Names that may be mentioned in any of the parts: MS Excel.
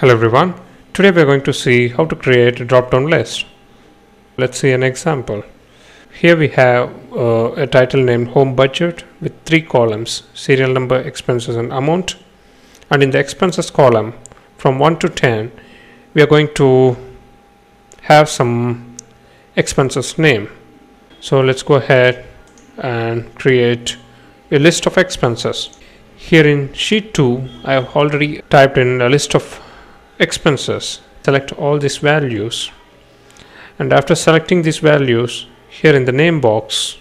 Hello everyone, today we are going to see how to create a drop-down list. Let's see an example. Here we have a title named Home Budget with three columns, serial number, expenses and amount. And in the expenses column, from 1 to 10, we are going to have some expenses name. So let's go ahead and create a list of expenses. Here in sheet 2, I have already typed in a list of expenses. Select all these values, and after selecting these values, here in the name box,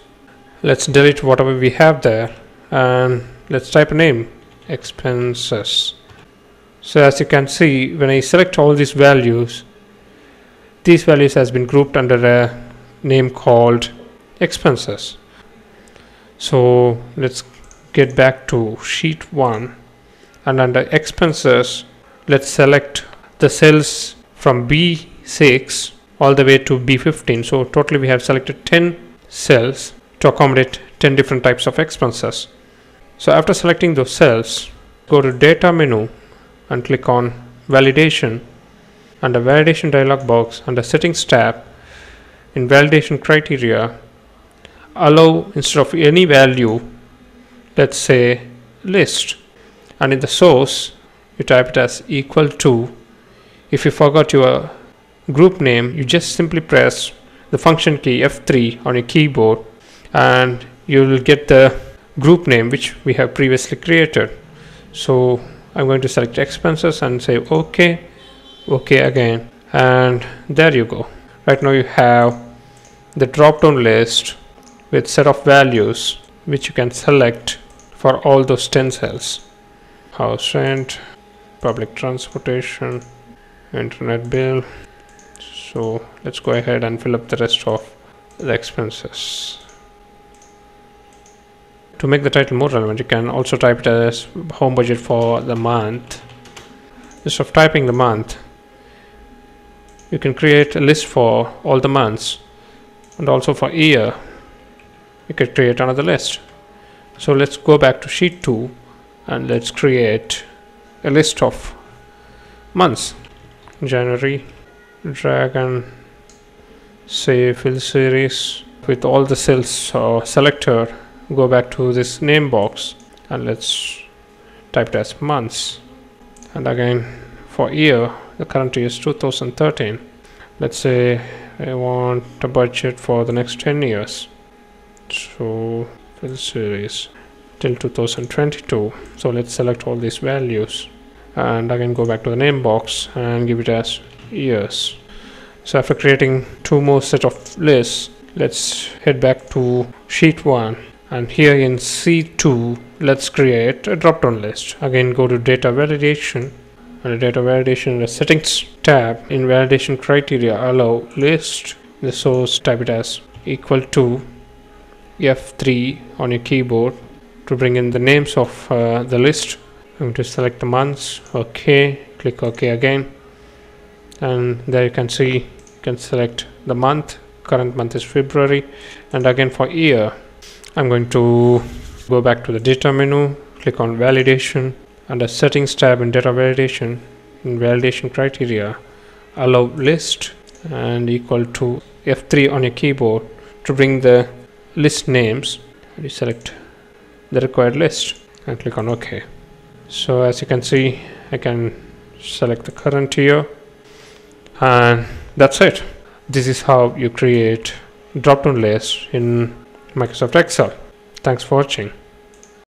let's delete whatever we have there and let's type a name, expenses. So as you can see, when I select all these values has been grouped under a name called expenses. So let's get back to sheet 1, and under expenses, let's select the cells from B6 all the way to B15. So totally we have selected 10 cells to accommodate 10 different types of expenses. So after selecting those cells, go to data menu and click on validation. Under validation dialog box, under settings tab, in validation criteria, allow instead of any value, let's say list, and in the source you type it as equal to. If you forgot your group name, you just simply press the function key F3 on your keyboard and you will get the group name which we have previously created. So I'm going to select expenses and say OK again, and there you go. Right now you have the drop down list with set of values which you can select for all those 10 cells. House rent, public transportation, internet bill. So let's go ahead and fill up the rest of the expenses. To make the title more relevant, you can also type it as home budget for the month. Instead of typing the month, you can create a list for all the months, and also for year you can create another list. So let's go back to sheet 2 and let's create a list of months. January, drag and say fill series with all the cells selected. Go back to this name box and let's type it as months, and again for year, the current year is 2013. Let's say I want a budget for the next 10 years, so fill series till 2022. So let's select all these values and again go back to the name box and give it as years. So after creating two more set of lists, let's head back to sheet 1, and here in C2 let's create a drop down list. Again go to data validation, and data validation in the settings tab, in validation criteria allow list, the source type it as equal to F3 on your keyboard to bring in the names of the list. I'm going to select the months, OK, click OK again, and there you can see you can select the month. Current month is February, and again for year I'm going to go back to the data menu, click on validation, under settings tab in data validation, in validation criteria allow list and equal to F3 on your keyboard to bring the list names, and you select the required list and click on OK. So as you can see, I can select the current year, and that's it. This is how you create drop down lists in Microsoft Excel. Thanks for watching.